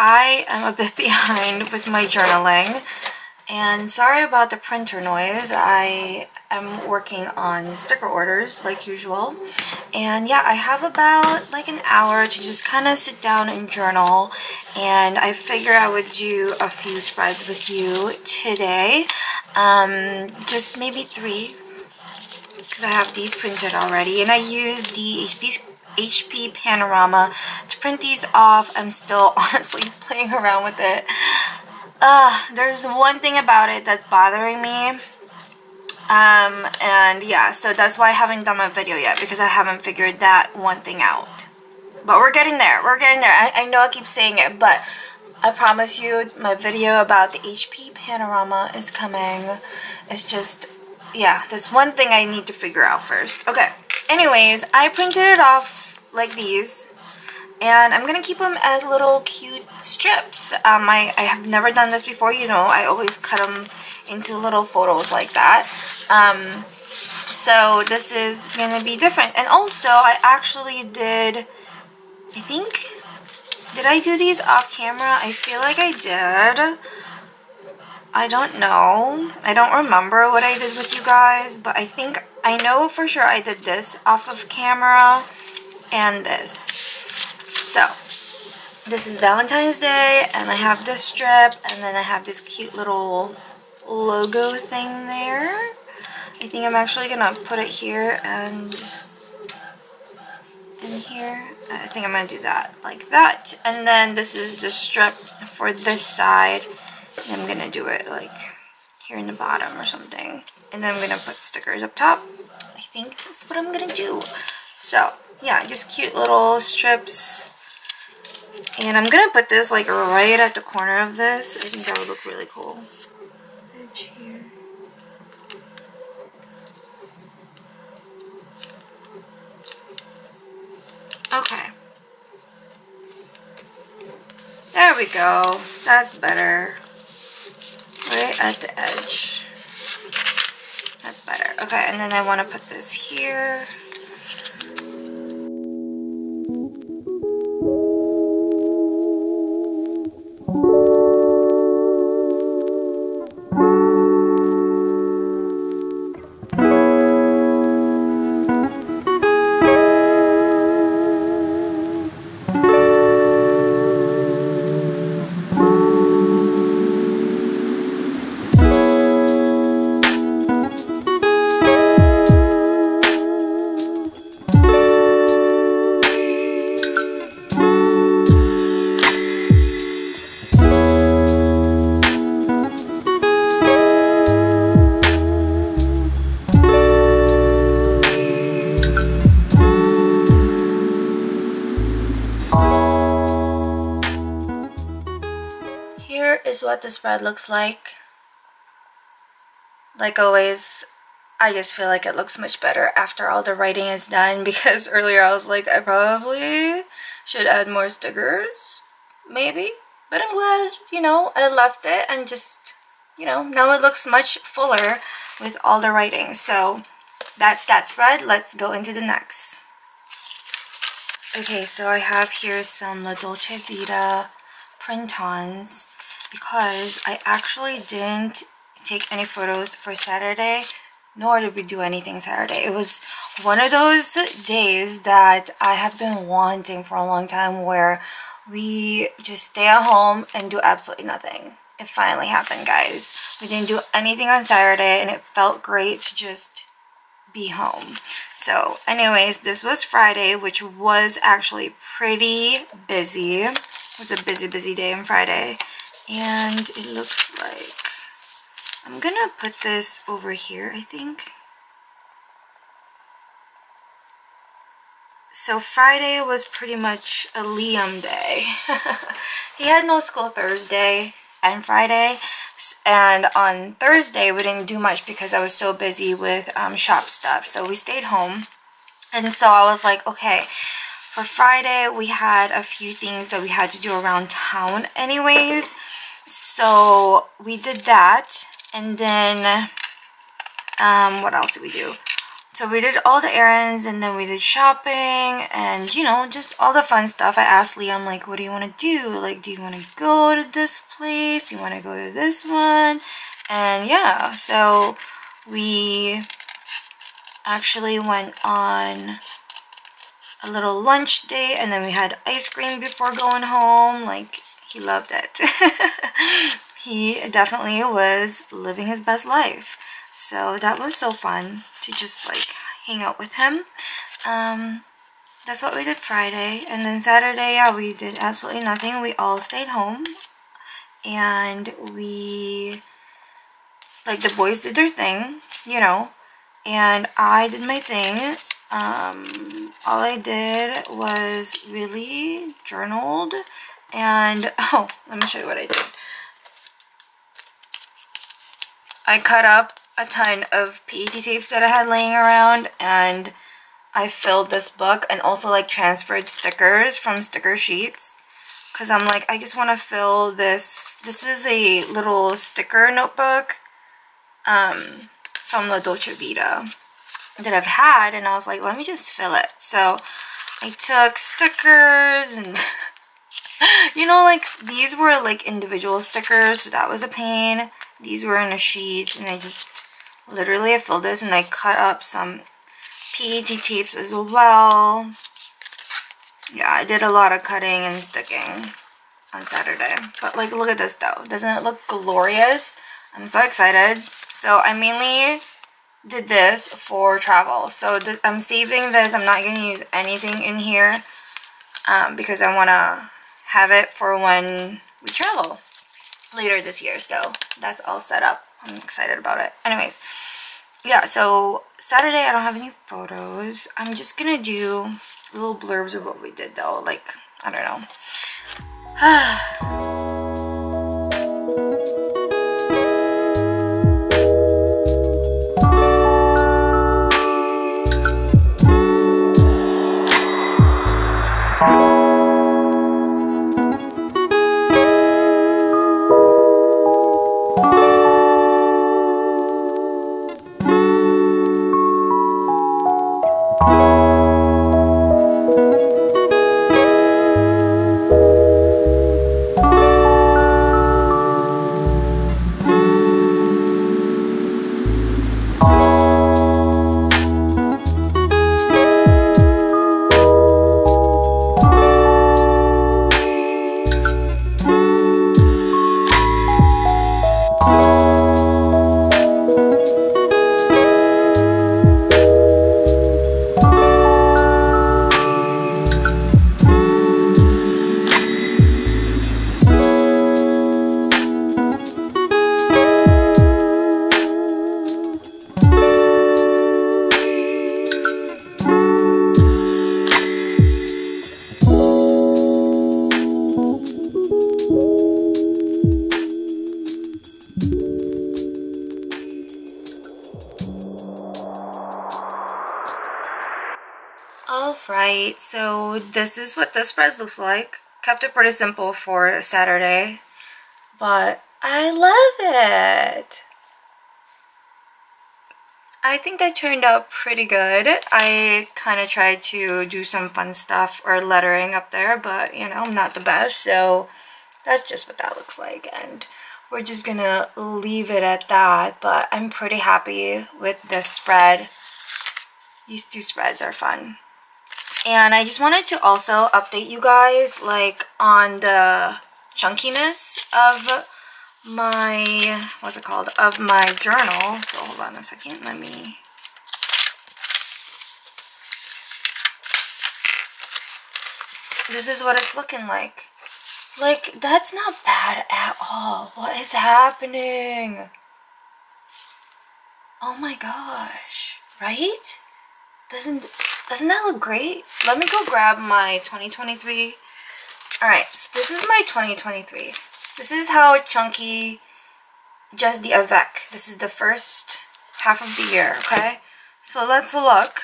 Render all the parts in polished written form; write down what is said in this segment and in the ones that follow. I am a bit behind with my journaling, and sorry about the printer noise. I am working on sticker orders like usual, and yeah, I have about like an hour to just kind of sit down and journal, and I figure I would do a few spreads with you today, just maybe three, because I have these printed already, and I used the HP Panorama to print these off. I'm still honestly playing around with it. There's one thing about it that's bothering me, and yeah, so that's why I haven't done my video yet, because I haven't figured that one thing out. But we're getting there, we're getting there. I know I keep saying it, but I promise you my video about the HP Panorama is coming. It's just, yeah, there's one thing I need to figure out first. Okay, anyways, I printed it off like these, and I'm gonna keep them as little cute strips. I have never done this before, you know, I always cut them into little photos like that, so this is gonna be different. And also I actually did, I think, did I do these off camera? I feel like I did. I don't know, I don't remember what I did with you guys, but I think I know for sure I did this off of camera and this. So this is Valentine's Day, and I have this strip, and then I have this cute little logo thing there. I think I'm actually gonna put it here and in here. I think I'm gonna do that like that, and then this is the strip for this side, and I'm gonna do it like here in the bottom or something, and then I'm gonna put stickers up top. I think that's what I'm gonna do. So yeah, just cute little strips, and I'm gonna put this like right at the corner of this. I think that would look really cool. Edge here. Okay, there we go, that's better. Right at the edge, that's better. Okay, and then I want to put this here. here is what the spread looks like. Like always, I just feel like it looks much better after all the writing is done, because earlier I was like, I probably should add more stickers, maybe. But I'm glad, you know, I left it and just, you know, now it looks much fuller with all the writing. So that's that spread. Let's go into the next. Okay, so I have here some La Dolce Vita print-ons, because I actually didn't take any photos for Saturday, nor did we do anything Saturday. It was one of those days that I have been wanting for a long time, where we just stay at home and do absolutely nothing. It finally happened, guys. We didn't do anything on Saturday, and it felt great to just be home. So anyways, this was Friday, which was actually pretty busy. It was a busy day on Friday, and it looks like I'm gonna put this over here, I think. So Friday was pretty much a Liam day. He had no school Thursday and Friday, and on Thursday we didn't do much because I was so busy with shop stuff, so we stayed home. And so I was like, okay, for Friday we had a few things that we had to do around town anyways, so we did that. And then what else did we do? So we did all the errands, and then we did shopping, and you know, just all the fun stuff. I asked Liam, like, what do you want to do? Like, do you want to go to this place? Do you want to go to this one? And yeah, so we actually went on a little lunch date, and then we had ice cream before going home. Like, he loved it. He definitely was living his best life. So that was so fun to just like hang out with him. That's what we did Friday. And then Saturday, yeah, we did absolutely nothing. We all stayed home, and we, like, the boys did their thing, you know, and I did my thing. All I did was really journaled, and oh, let me show you what I did. I cut up a ton of PET tapes that I had laying around, and I filled this book, and also like transferred stickers from sticker sheets, because I'm like, I just want to fill this. This is a little sticker notebook from La Dolce Vita that I've had, and I was like, let me just fill it. So I took stickers and you know, like, these were like individual stickers, so that was a pain. These were in a sheet, and I just literally I filled this, and I cut up some PET tapes as well. Yeah, I did a lot of cutting and sticking on Saturday. But like, look at this though. Doesn't it look glorious? I'm so excited. So I mainly did this for travel. So I'm saving this. I'm not going to use anything in here because I want to have it for when we travel later this year. So that's all set up. I'm excited about it. Anyways, yeah, so Saturday I don't have any photos. I'm just gonna do little blurbs of what we did though, like, I don't know. So this is what the spreads looks like. Kept it pretty simple for Saturday, but I love it. I think that turned out pretty good. I kind of tried to do some fun stuff or lettering up there, but you know, I'm not the best, so that's just what that looks like, and we're just gonna leave it at that. But I'm pretty happy with this spread. These two spreads are fun. And I just wanted to also update you guys like on the chunkiness of my, what's it called, of my journal. So hold on a second, let me, this is what it's looking like. Like, that's not bad at all. What is happening? Oh my gosh, right? Doesn't that look great? Let me go grab my 2023. All right, so this is my 2023. This is how chunky just the avec. This is the first half of the year, okay? So let's look.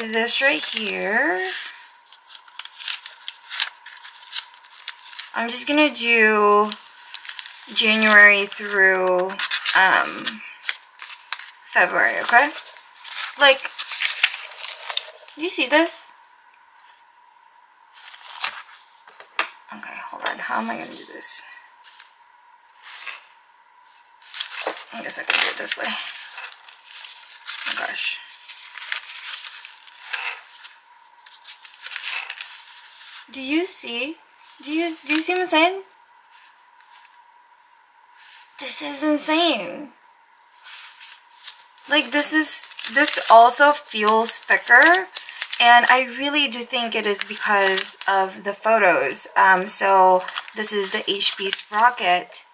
This right here. I'm just gonna do January through February, okay? Like, you see this? Okay, hold on. How am I gonna do this? I guess I can do it this way. Oh my gosh. Do you see? Do you see what I'm saying? This is insane. Like, this also feels thicker, and I really do think it is because of the photos. So this is the HP Sprocket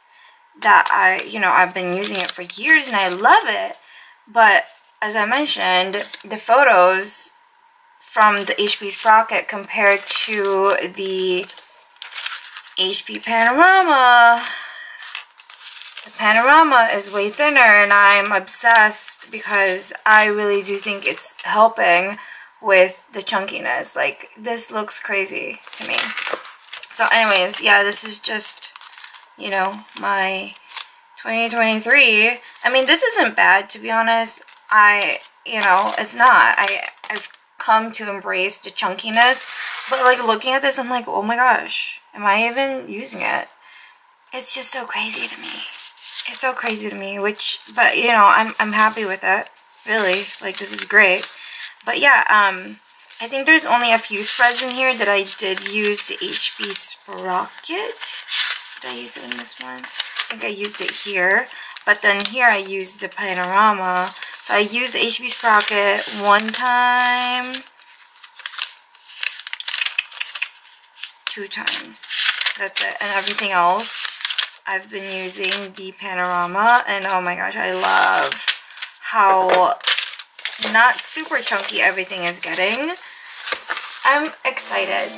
that I've been using it for years and I love it, but as I mentioned, the photos from the HP Sprocket compared to the HP Panorama. The Panorama is way thinner, and I'm obsessed because I really do think it's helping with the chunkiness. Like, this looks crazy to me. So anyways, yeah, this is just, you know, my 2023. I mean, this isn't bad, to be honest. It's not. I've come to embrace the chunkiness, but like, looking at this, I'm like, oh my gosh, am I even using it? It's just so crazy to me. It's so crazy to me, but you know, I'm happy with it, really. Like, this is great. But yeah, I think there's only a few spreads in here that I did use the HP Sprocket. Did I use it in this one? I think I used it here, but then here I used the Panorama. So I used the HP Sprocket one time, two times, that's it, and everything else I've been using the Panorama. And oh my gosh, I love how not super chunky everything is getting. I'm excited.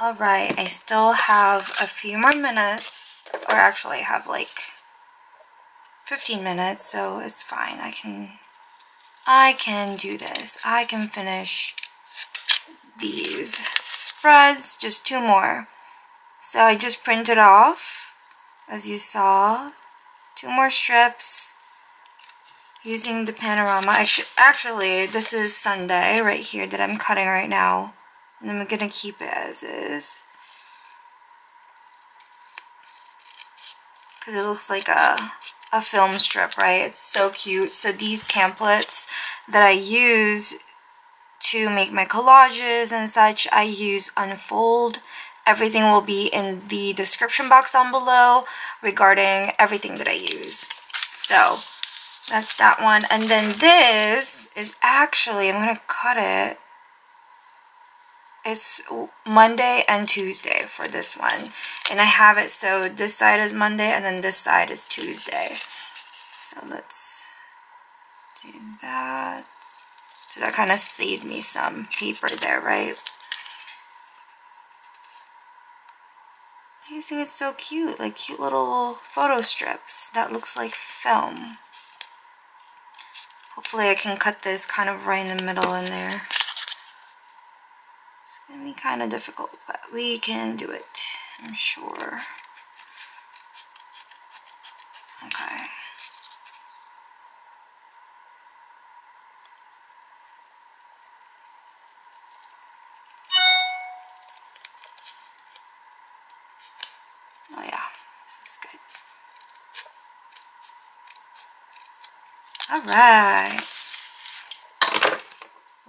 Alright, I still have a few more minutes, or actually I have like 15 minutes, so it's fine. I can do this. I can finish these spreads, just two more. So I just printed off, as you saw, two more strips using the Panorama. Actually, this is Sunday right here that I'm cutting right now. And I'm gonna keep it as is, because it looks like a film strip, right? It's so cute. So these templates that I use to make my collages and such, I use Unfold. Everything will be in the description box down below regarding everything that I use. So that's that one. And then this is actually, I'm gonna cut it, it's Monday and Tuesday for this one, and I have it so this side is Monday and then this side is Tuesday. So let's do that. So that kind of saved me some paper there, right? You see, it's so cute, like cute little photo strips that looks like film. Hopefully I can cut this kind of right in the middle in there. It's gonna be kind of difficult, but we can do it, I'm sure. Okay. Alright,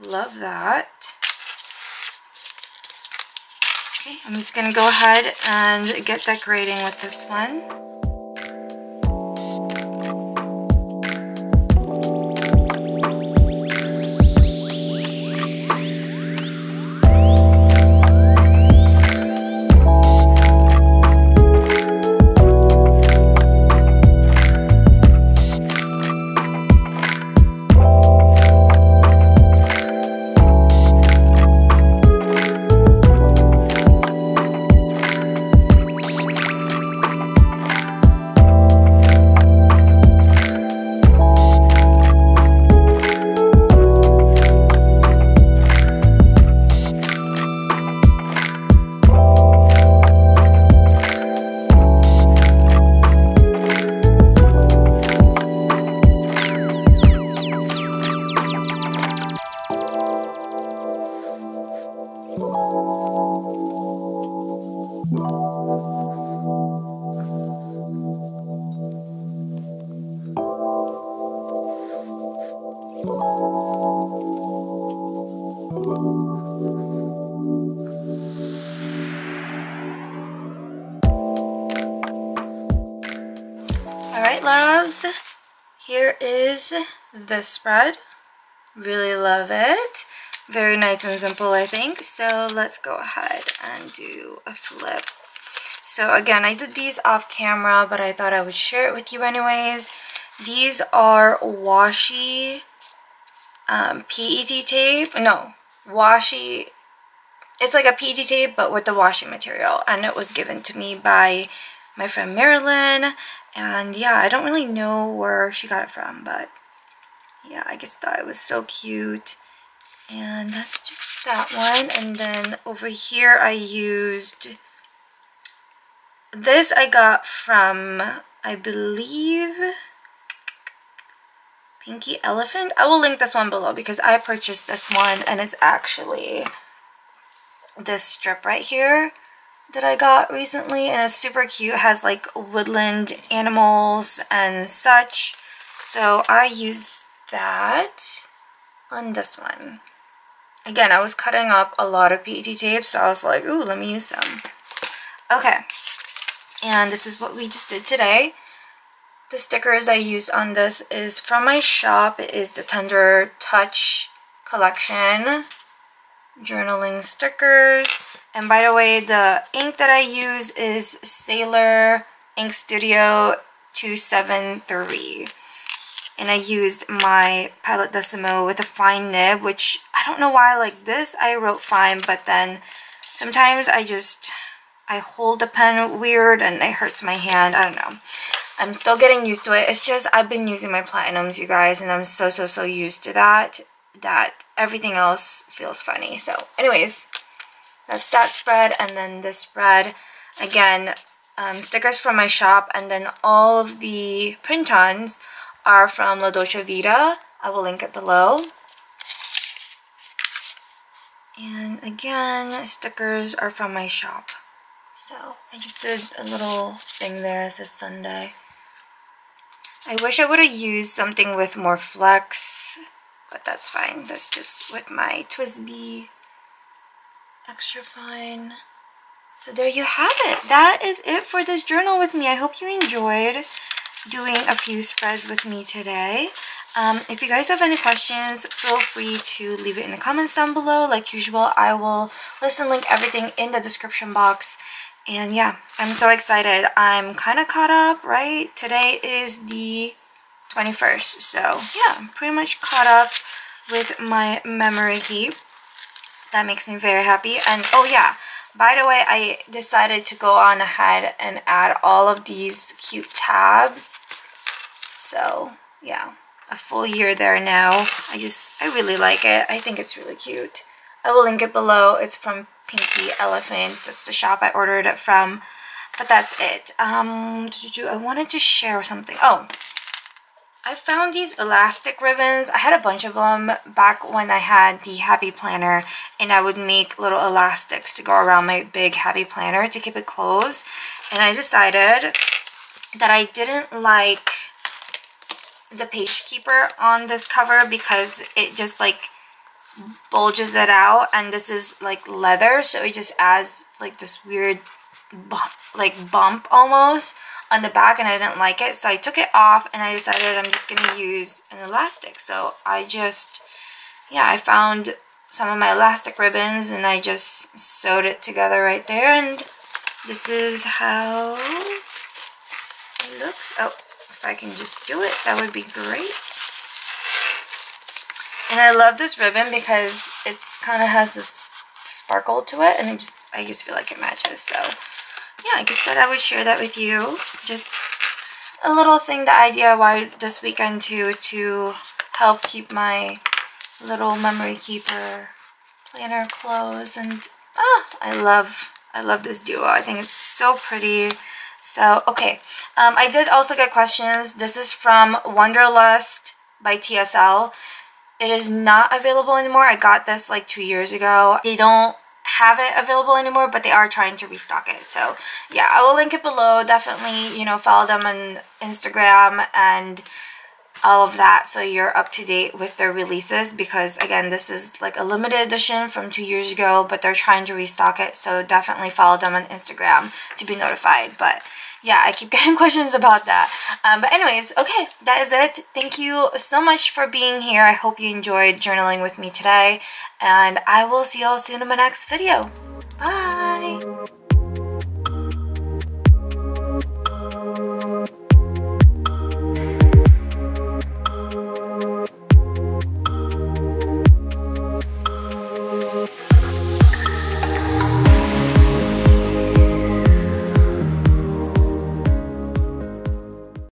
love that. Okay, I'm just going to go ahead and get decorating with this one. Alright loves, here is the spread. Really love it. Very nice and simple, I think. So let's go ahead and do a flip. So again, I did these off camera, but I thought I would share it with you anyways. These are washi PET tape. No, washi. It's like a PET tape, but with the washi material. And it was given to me by my friend Marilyn. And yeah, I don't really know where she got it from, but yeah, I just thought it was so cute. And that's just that one. And then over here I used this. I got from, I believe, Pinky Elephant. I will link this one below because I purchased this one, and it's actually this strip right here that I got recently, and it's super cute. It has like woodland animals and such. So I used that on this one. Again, I was cutting up a lot of PET tape, so I was like, ooh, let me use some. Okay, and this is what we just did today. The stickers I used on this is from my shop. It is the Tender Touch collection journaling stickers. And by the way, the ink that I use is Sailor Ink Studio 273. And I used my Pilot Decimo with a fine nib, which I don't know why I like this. I wrote fine, but then sometimes I hold the pen weird and it hurts my hand. I don't know. I'm still getting used to it. It's just I've been using my Platinums, you guys, and I'm so used to that everything else feels funny. So anyways, that's that spread. And then this spread, again, stickers from my shop, and then all of the print-ons are from La Dolce Vita. I will link it below. And again, stickers are from my shop. So I just did a little thing there. It says Sunday. I wish I would have used something with more flex, but that's fine. That's just with my Twisby extra fine. So there you have it. That is it for this journal with me. I hope you enjoyed doing a few spreads with me today. If you guys have any questions, feel free to leave it in the comments down below. Like usual, I will list and link everything in the description box. And yeah, I'm so excited. I'm kind of caught up, right? Today is the 21st, so yeah, I'm pretty much caught up with my memory keep. That makes me very happy. And oh yeah, by the way, I decided to go on ahead and add all of these cute tabs. So yeah, a full year there now. I really like it. I think it's really cute. I will link it below. It's from Pinky Elephant. That's the shop I ordered it from. But that's it. I wanted to share something. Oh, I found these elastic ribbons. I had a bunch of them back when I had the Happy Planner, and I would make little elastics to go around my big Happy Planner to keep it closed. And I decided that I didn't like the page keeper on this cover because it just like bulges it out, and this is like leather, so it just adds like this weird bump almost on the back, and I didn't like it, so I took it off and I decided I'm just gonna use an elastic. So I found some of my elastic ribbons and I just sewed it together right there, and this is how it looks. Oh, if I can just do it, that would be great. And I love this ribbon because it's kind of has this sparkle to it, and I just feel like it matches. So yeah, I just thought I would share that with you. Just a little thing that I DIYed this weekend to help keep my little memory keeper planner closed. And I love this duo. I think it's so pretty. So, okay, I did also get questions. This is from Wanderlust by TSL. It is not available anymore. I got this like 2 years ago. They don't have it available anymore, but they are trying to restock it. So, yeah, I will link it below. Definitely, you know, follow them on Instagram and all of that so you're up to date with their releases, because again, this is like a limited edition from 2 years ago, but they're trying to restock it, so definitely follow them on Instagram to be notified. But yeah, I keep getting questions about that, but anyways, okay, that is it. Thank you so much for being here. I hope you enjoyed journaling with me today, and I will see y'all soon in my next video. Bye.